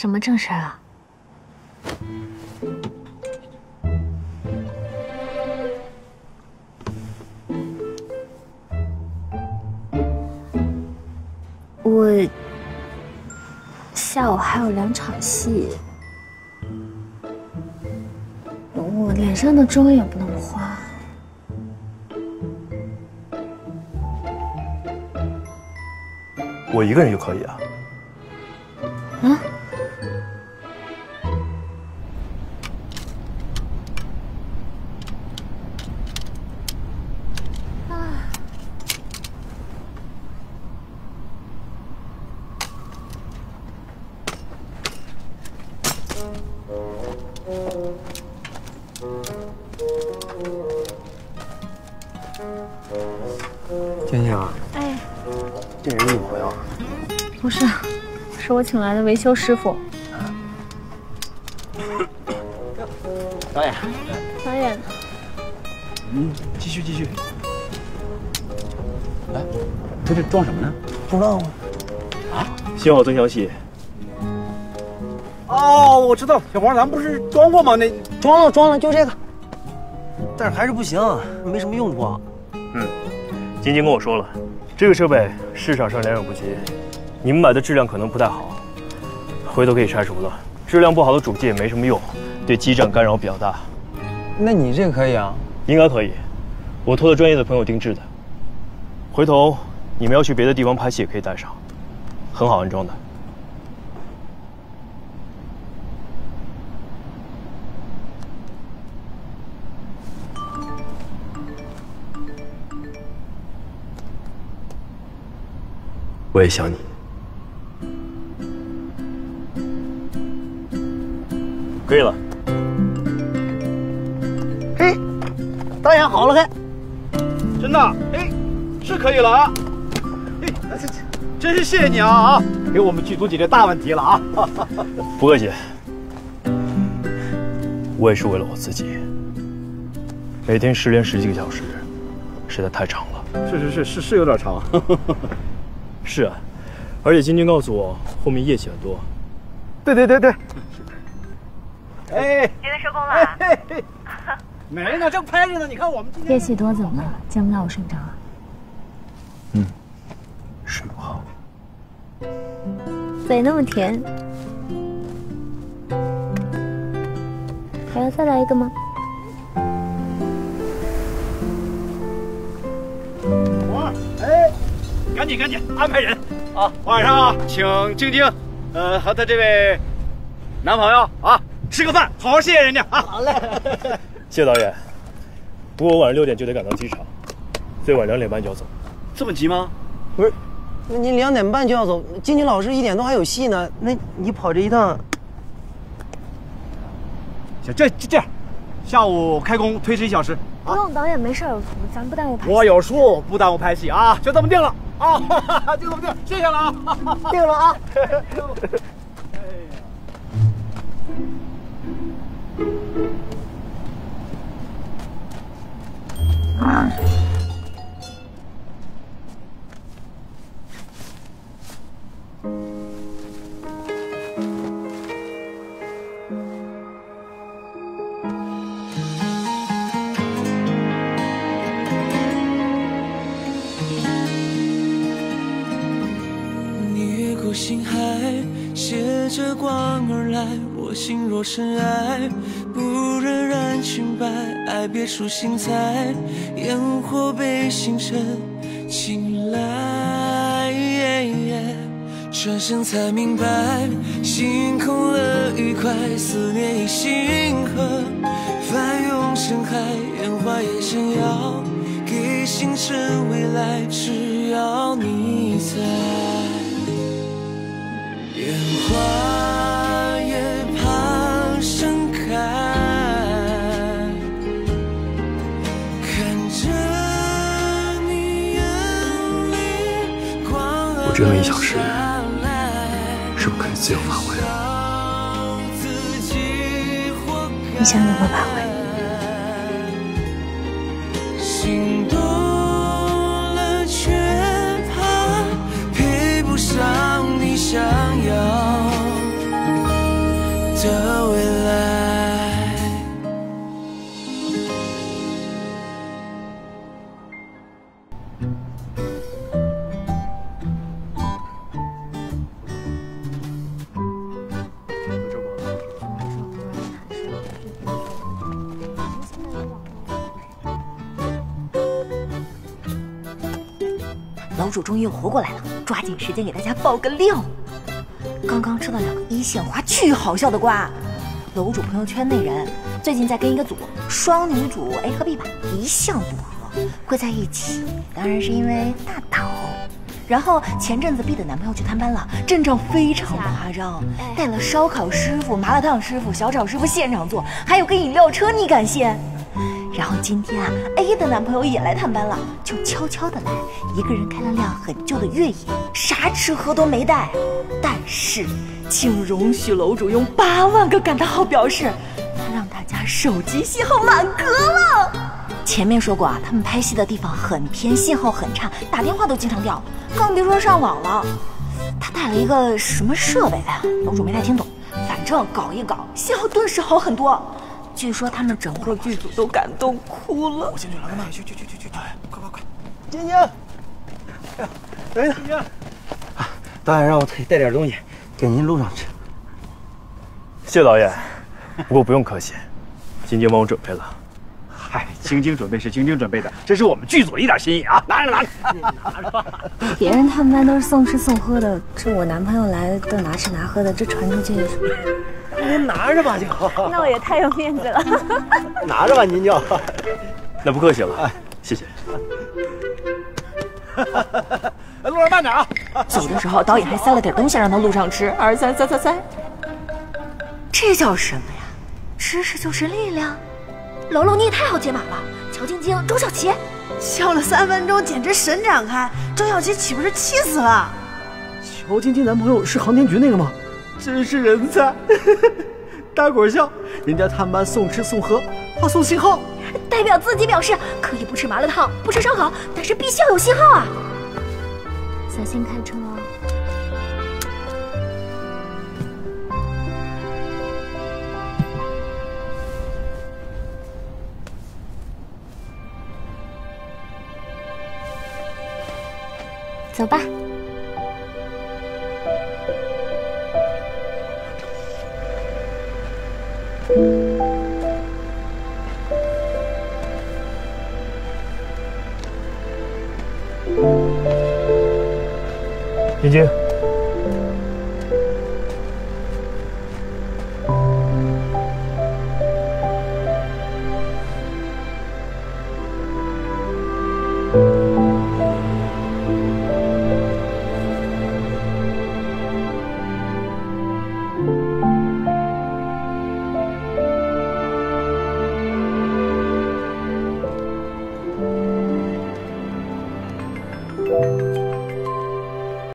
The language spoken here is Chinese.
什么正事啊？我下午还有2场戏，我脸上的妆也不能花。 我一个人就可以啊。啊？啊！静静啊。哎。 这人是你朋友？不是，是我请来的维修师傅。导演，导演呢？继续继续。来，他这装什么呢？不知道啊。啊？新好真消息。哦，我知道了，小黄，咱们不是装过吗？那装了，就这个。但是还是不行，没什么用处。嗯，晶晶跟我说了。 这个设备市场上良莠不齐，你们买的质量可能不太好，回头可以拆除了。质量不好的主机也没什么用，对基站干扰比较大。那你这个可以啊？应该可以，我托了专业的朋友定制的。回头你们要去别的地方拍戏也可以带上，很好安装的。我也想你。可以了。嘿，导演好了还。真的，哎，是可以了啊。哎，真是谢谢你啊，给我们剧组解决大问题了啊。不客气。我也是为了我自己。每天10连10几个小时，实在太长了。是有点长。是啊，而且晶晶告诉我后面夜戏很多。对。哎，别的收工了、啊哎哎。没呢，正拍着呢。你看我们今天夜戏多怎么了？见不到我睡不着啊？嗯，睡不好。嘴那么甜，还要再来一个吗？我哎。 赶紧安排人啊！晚上啊，请晶晶，和她这位男朋友啊吃个饭，好好谢谢人家啊！好嘞，谢谢导演。不过我晚上6点就得赶到机场，最晚2点半就要走。这么急吗？不是，那您2点半就要走，晶晶老师1点多还有戏呢，那你跑这一趟，行，这样，下午开工推迟1小时。不用，导演没事，咱不耽误拍戏。我有数，不耽误拍戏啊，就这么定了。 啊，就这么定，谢谢了啊，定了啊！哎呀！心若深爱，不惹染裙摆；爱别出心裁，烟火被星辰青睐。转身才明白，心空了愉快，思念已星河翻涌深海，烟花也闪耀，给星辰未来，只要你在。烟花。 盛开，看着你眼里光儿。我只有1小时，是不是可以自由发挥了？你想怎么发挥？心动了，却怕配不上你想要。小主终于又活过来了，抓紧时间给大家爆个料。刚刚吃到两个一线花巨好笑的瓜，楼主朋友圈内人最近在跟一个组双女主 A 和 B 吧一向不和，会在一起，当然是因为大岛。然后前阵子 B 的男朋友去探班了，阵仗非常夸张，带了烧烤师傅、麻辣烫师傅、小炒师傅现场做，还有个饮料车，你敢信？然后今天啊 ，A 的男朋友也来探班了，就悄悄的来，一个人开了辆很旧的越野，啥吃喝都没带。但是，请容许楼主用8万个感叹号表示，他让大家手机信号满格了。前面说过啊，他们拍戏的地方很偏，信号很差，打电话都经常掉，更别说上网了。他带了一个什么设备，楼主没太听懂，反正搞一搞，信号顿时好很多。据说他们整个剧组都感动哭了。我先去拿个麦，去，快！晶晶，哎呀，等一等，晶晶，导演让我带点东西给您路上吃。谢导演，不过不用客气，晶晶帮我准备了。嗨，晶晶准备是晶晶准备的，这是我们剧组的一点心意啊！拿着！别人他们班都是送吃送喝的，这我男朋友来都拿吃拿喝的，这传出去有什么？您拿着吧就好。那我也太有面子了。拿着吧您就。那不客气了，谢谢。路上慢点啊！走的时候导演还塞了点东西让他路上吃，塞。这叫什么呀？知识就是力量。楼楼，你也太好解码了！乔晶晶、周小琪，笑了3分钟，简直神展开。周小琪岂不是气死了？乔晶晶男朋友是航天局那个吗？真是人才！大伙笑，人家探班送吃送喝，他送信号。代表自己表示可以不吃麻辣烫，不吃烧烤，但是必须要有信号啊！小心开车哦。走吧。晶晶，